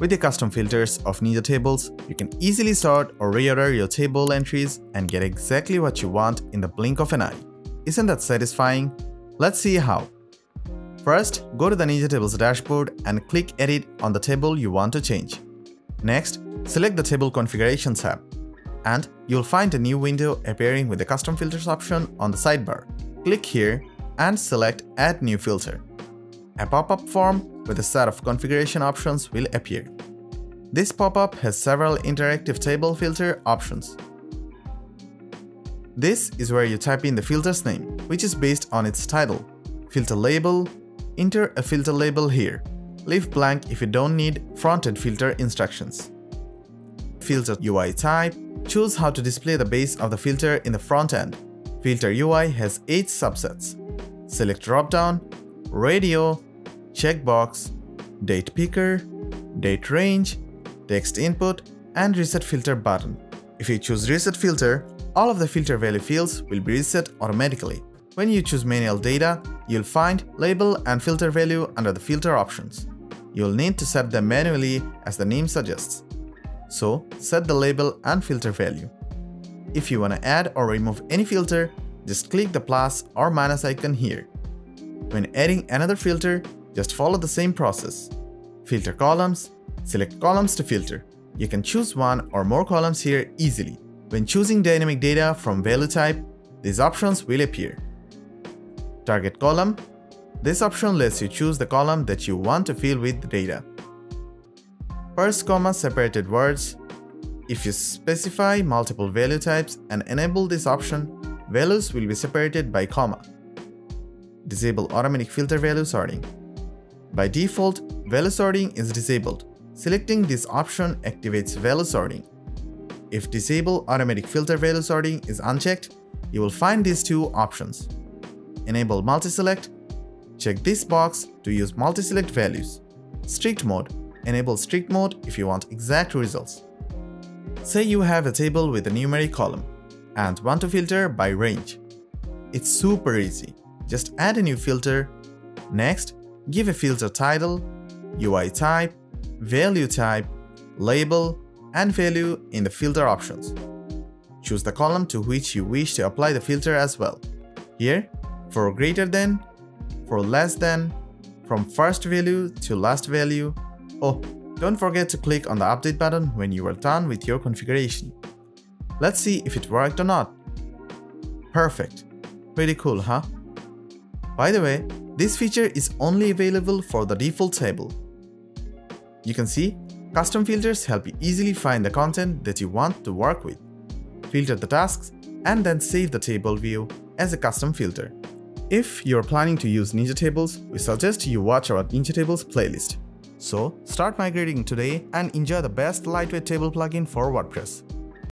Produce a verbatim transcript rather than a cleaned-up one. With the custom filters of Ninja Tables, you can easily sort or reorder your table entries and get exactly what you want in the blink of an eye. Isn't that satisfying? Let's see how. First, go to the Ninja Tables dashboard and click Edit on the table you want to change. Next, select the Table Configurations tab, and you'll find a new window appearing with the Custom Filters option on the sidebar. Click here and select Add New Filter. A pop-up form with a set of configuration options will appear. This pop-up has several interactive table filter options. This is where you type in the filter's name, which is based on its title. Filter label, enter a filter label here. Leave blank if you don't need fronted filter instructions. Filter U I type, choose how to display the base of the filter in the front end. Filter U I has eight subsets. Select drop-down, radio, checkbox, date picker, date range, text input, and reset filter button. If you choose reset filter, all of the filter value fields will be reset automatically. When you choose manual data, you'll find label and filter value under the filter options. You'll need to set them manually as the name suggests. So, set the label and filter value. If you want to add or remove any filter, just click the plus or minus icon here. When adding another filter, just follow the same process. Filter columns, select columns to filter. You can choose one or more columns here easily. When choosing dynamic data from value type, these options will appear. Target column. This option lets you choose the column that you want to fill with the data. First comma separated words. If you specify multiple value types and enable this option, values will be separated by comma. Disable automatic filter value sorting. By default, value sorting is disabled. Selecting this option activates value sorting. If disable automatic filter value sorting is unchecked, you will find these two options. Enable multi-select. Check this box to use multi-select values. Strict mode. Enable strict mode if you want exact results. Say you have a table with a numeric column and want to filter by range. It's super easy. Just add a new filter. Next, give a filter title, U I type, value type, label, and value in the filter options. Choose the column to which you wish to apply the filter as well. Here, for greater than, for less than, from first value to last value. Oh, don't forget to click on the update button when you are done with your configuration. Let's see if it worked or not. Perfect. Pretty cool, huh? By the way, this feature is only available for the default table. You can see, custom filters help you easily find the content that you want to work with, filter the tasks, and then save the table view as a custom filter. If you're planning to use Ninja Tables, we suggest you watch our Ninja Tables playlist. So, start migrating today and enjoy the best lightweight table plugin for WordPress.